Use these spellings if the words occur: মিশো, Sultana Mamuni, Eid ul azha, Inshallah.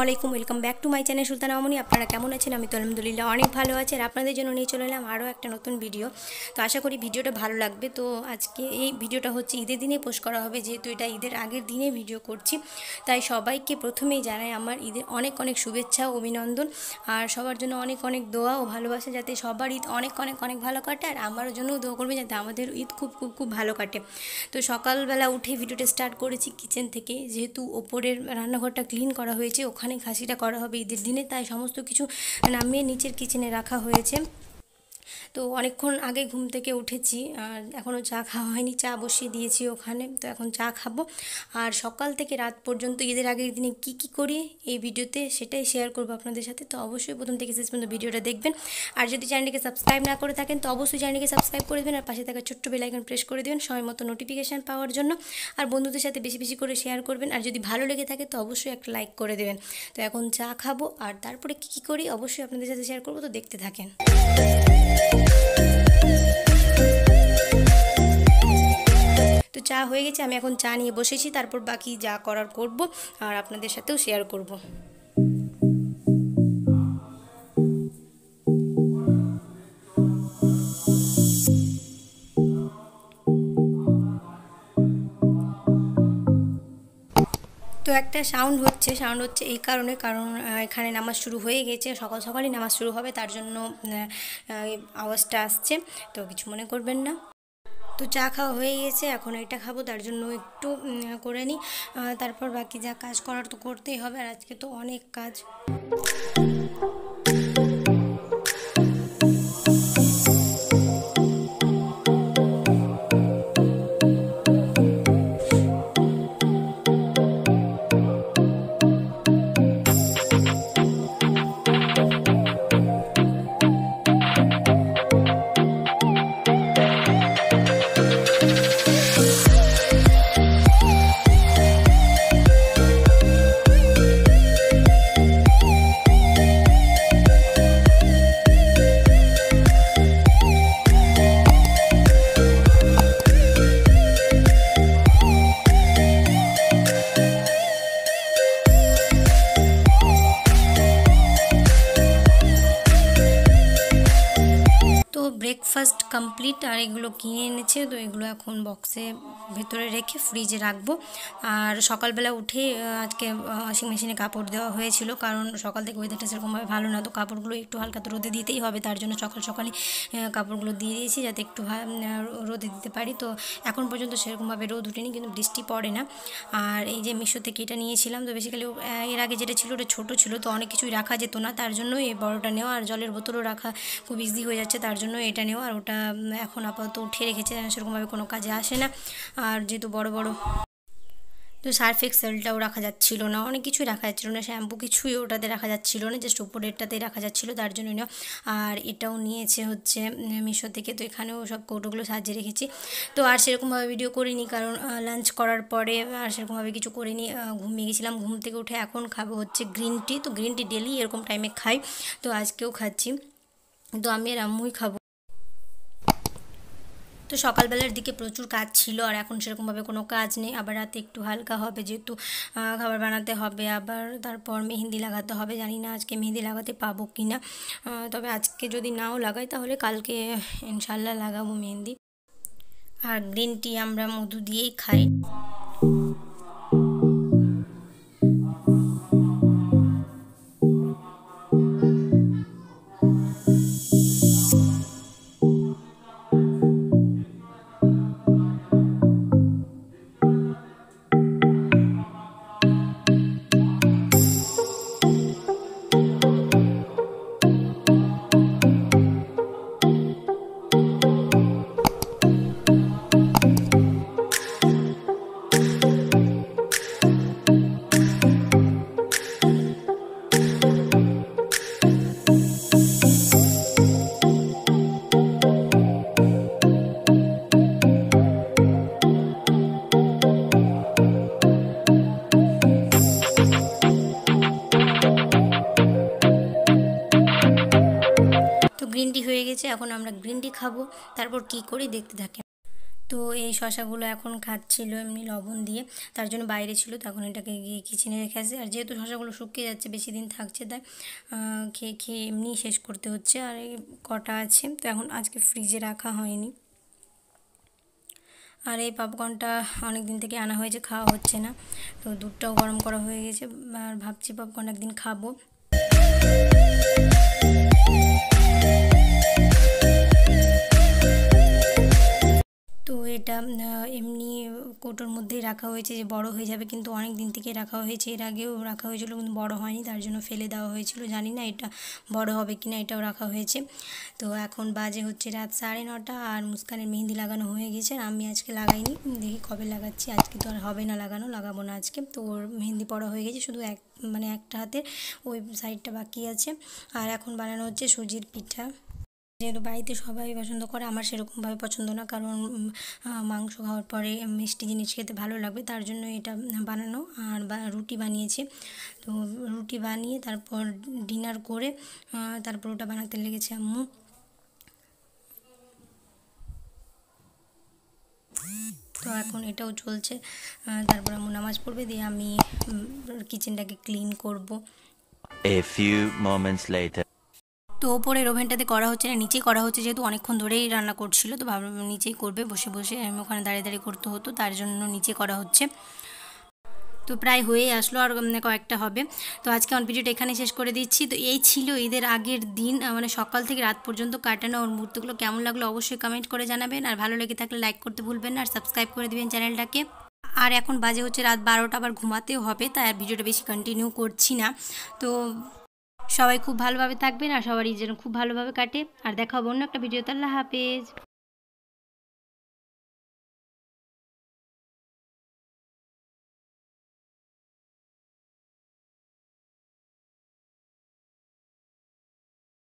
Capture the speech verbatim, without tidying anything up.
असलामुआलैकुम welcome back to my channel Sultana Mamuni. आपनारा केमन आछेन? आमि तो अलहमदुलिल्लाह अनेक भालो आछि। आर आपनादेर जोन्नो निये चले एलाम आरो एकटा नतुन भिडियो। तो आशा करी भिडियोटा भालो लागबे। तो आजके एई भिडियोटा होच्छे ईदेर दिने पोस्ट करा होबे, जेहेतु एटा ईदेर आगेर दिने भिडियो करछि। ताई सबाइके प्रथमेई जानाई आमार ईदेर अनेक अनेक शुभेच्छा ओ अभिनंदन आर सबार जोन्नो अनेक अनेक दोया ओ भालोबासा, जाते सबार ईद अनेक अनेक अनेक भालो काटे आर आमार जोन्नो दोया करबेन जाते आमादेर ईद खूब खूब खूब भालो काटे। तो सकालबेला उठे भिडियोटा स्टार्ट करेछि किचेन थेके, जेहेतु ओपरेर रान्नाघरटा क्लिन करा হয়েছে, ওখানে খাসিটা করা হবে ঈদের দিনে। তাই সমস্ত কিছু নামিয়ে নিচের কিচেনে রাখা হয়েছে। তো অনেকক্ষণ আগে ঘুম থেকে উঠেছি আর এখনও চা খাওয়া হয়নি, চা বসিয়ে দিয়েছি ওখানে। তো এখন চা খাবো। আর সকাল থেকে রাত পর্যন্ত ঈদের আগের দিনে কি কি করি এই ভিডিওতে সেটাই শেয়ার করবো আপনাদের সাথে। তো অবশ্যই প্রথম থেকে শেষ পর্যন্ত ভিডিওটা দেখবেন। আর যদি চ্যানেলটিকে সাবস্ক্রাইব না করে থাকেন তো অবশ্যই চ্যানেলটিকে সাবস্ক্রাইব করে দেবেন আর পাশে থাকা ছোট্ট বেল আইকন প্রেস করে দেবেন সময় মতো নোটিফিকেশান পাওয়ার জন্য। আর বন্ধুদের সাথে বেশি বেশি করে শেয়ার করবেন। আর যদি ভালো লেগে থাকে তো অবশ্যই একটা লাইক করে দেবেন। তো এখন চা খাবো আর তারপরে কী কী করি অবশ্যই আপনাদের সাথে শেয়ার করবো। তো দেখতে থাকেন। তো চা হয়ে গেছে, আমি এখন চা নিয়ে বসেছি। তারপর বাকি যা করার করব আর আপনাদের সাথেও শেয়ার করব। তো একটা সাউন্ড হচ্ছে, সাউন্ড হচ্ছে এই কারণে কারণ এখানে নামাজ শুরু হয়ে গেছে, সকাল সকালই নামাজ শুরু হবে, তার জন্য আওয়াজটা আসছে। তো কিছু মনে করবেন না। তো চা খাওয়া হয়ে গেছে, এখন এটা খাবো, তার জন্য একটু করে নিই। তারপর বাকি যা কাজ করার তো করতেই হবে। আর আজকে তো অনেক কাজ। Breakfast complete. আর এগুলো কিনে এনেছে, তো এগুলো এখন বক্সে ভেতরে রেখে ফ্রিজে রাখবো। আর সকালবেলা উঠে আজকে ওয়াশিং মেশিনে কাপড় দেওয়া হয়েছিল, কারণ সকাল থেকে ওয়েদারটা সেরকমভাবে ভালো না। তো কাপড়গুলো একটু হালকা তো রোদে দিতেই হবে, তার জন্য সকাল সকালই কাপড়গুলো দিয়ে দিয়েছি যাতে একটু রোদে দিতে পারি। তো এখন পর্যন্ত সেরকমভাবে রোদ উঠেনি, কিন্তু বৃষ্টি পড়ে না। আর এই যে মিশো থেকে এটা নিয়েছিলাম, তো বেসিক্যালি এর আগে যেটা ছিল ওটা ছোটো ছিল, তো অনেক কিছুই রাখা যেত না, তার জন্য এই বড়োটা নেওয়া। আর জলের বোতলও রাখা খুব ইজি হয়ে যাচ্ছে, তার জন্য এটা নেওয়া। আর ওটা এখন আপাতত উঠে রেখেছে, সেরকমভাবে কোনো কাজে আসে না। আর যেহেতু বড় বড় তো সার্ফ এক্সেলটাও রাখা যাচ্ছিলো না, অনেক কিছুই রাখা যাচ্ছিলো না, শ্যাম্পু কিছুই ওটাতে রাখা যাচ্ছিলো না, জাস্ট উপরেরটাতেই রাখা যাচ্ছিলো, তার জন্য নেওয়া। আর এটাও নিয়েছে হচ্ছে মিশো থেকে। তো এখানেও সব কৌটোগুলো সাজিয়ে রেখেছি। তো আর সেরকমভাবে ভিডিও করিনি, কারণ লাঞ্চ করার পরে আর সেরকমভাবে কিছু করিনি, ঘুমিয়ে গেছিলাম। ঘুম থেকে উঠে এখন খাবো হচ্ছে গ্রিন টি। তো গ্রিন টি ডেলি এরকম টাইমে খাই, তো আজকেও খাচ্ছি। তো আমি আর আম্মুই খাবো। তো সকালবেলার দিকে প্রচুর কাজ ছিল, আর এখন সেরকমভাবে কোনো কাজ নেই। আবার রাতে একটু হালকা হবে, যেহেতু খাবার বানাতে হবে, আবার তারপর মেহেন্দি লাগাতে হবে। জানি না আজকে মেহেন্দি লাগাতে পাবো কি না, তবে আজকে যদি নাও লাগাই তাহলে কালকে ইনশাল্লাহ লাগাবো মেহেন্দি। আর গ্রিন টি আমরা মধু দিয়েই খাই। গ্রিন টি হয়ে গেছে, এখন আমরা গ্রিন টি খাবো। তারপর কি করি দেখতে থাকি। তো এই শশাগুলো এখন খাচ্ছিল এমনি লবণ দিয়ে, তার জন্য বাইরে ছিল, তখন এটাকে গিয়ে কিচেনে রেখে আসে। আর যেহেতু শশাগুলো শুকিয়ে যাচ্ছে, বেশি দিন থাকছে, তাই খেয়ে খেয়ে এমনি শেষ করতে হচ্ছে। আর কটা আছে তো এখন আজকে ফ্রিজে রাখা হয়নি। আর এই পপকর্নটা অনেক দিন থেকে আনা হয়েছে, খাওয়া হচ্ছে না। তো দুধটাও গরম করা হয়ে গেছে, আর ভাবছি পপকর্ন একদিন খাবো। তো এটা এমনি কোটোর মধ্যেই রাখা হয়েছে যে বড় হয়ে যাবে, কিন্তু অনেক দিন থেকে রাখা হয়েছে। এর আগেও রাখা হয়েছিল কিন্তু বড় হয়নি, তার জন্য ফেলে দেওয়া হয়েছিল। জানি না এটা বড় হবে কিনা, এটাও রাখা হয়েছে। তো এখন বাজে হচ্ছে রাত সাড়ে নটা, আর মুস্কানের মেহেন্দি লাগানো হয়ে গেছে। আর আমি আজকে লাগাইনি, দেখি কবে লাগাচ্ছি। আজকে তো আর হবে না লাগানো, লাগাবো না আজকে। তো ওর মেহেন্দি পড়া হয়ে গেছে, শুধু এক মানে একটা হাতের ওই সাইডটা বাকি আছে। আর এখন বানানো হচ্ছে সুজির পিঠা। যেহেতু বাড়িতে সবাই পছন্দ করে, আমার সেরকমভাবে পছন্দ না, কারণ মাংস খাওয়ার পরে মিষ্টি জিনিস খেতে ভালো লাগবে, তার জন্য এটা বানানো। আর রুটি বানিয়েছে, তো রুটি বানিয়ে তারপর ডিনার করে তারপর ওটা বানাতে লেগেছে আম্মু। তো এখন এটাও চলছে, তারপর আম্মু নামাজ পড়বে, দিয়ে আমি কিচেনটাকে ক্লিন করব। A few moments later. তো ওপরের ওভেনটাতে করা হচ্ছে না, নিচেই করা হচ্ছে, যেহেতু অনেকক্ষণ ধরেই রান্না করছিল। তো ভাবলাম নিচেই করবে, বসে বসে আমি ওখানে দাঁড়িয়ে দাঁড়িয়ে করতে হতো, তার জন্য নিচে করা হচ্ছে। তো প্রায় হয়ে আসলো, আর কয়েকটা হবে। তো আজকে আমার ভিডিওটা এখানে শেষ করে দিচ্ছি। তো এই ছিল ঈদের আগের দিন, মানে সকাল থেকে রাত পর্যন্ত কাটানো ওর মুহূর্তগুলো। কেমন লাগলো অবশ্যই কমেন্ট করে জানাবেন, আর ভালো লেগে থাকলে লাইক করতে ভুলবেন না, আর সাবস্ক্রাইব করে দেবেন চ্যানেলটাকে। আর এখন বাজে হচ্ছে রাত বারোটা, আবার ঘুমাতেও হবে, তাই আর ভিডিওটা বেশি কন্টিনিউ করছি না। তো সবাই খুব ভালোভাবে থাকবেন, আর সবারই যেন খুব ভালোভাবে কাটে। আর দেখা হবে অন্য একটা ভিডিওতে। আল্লাহ হাফেজ।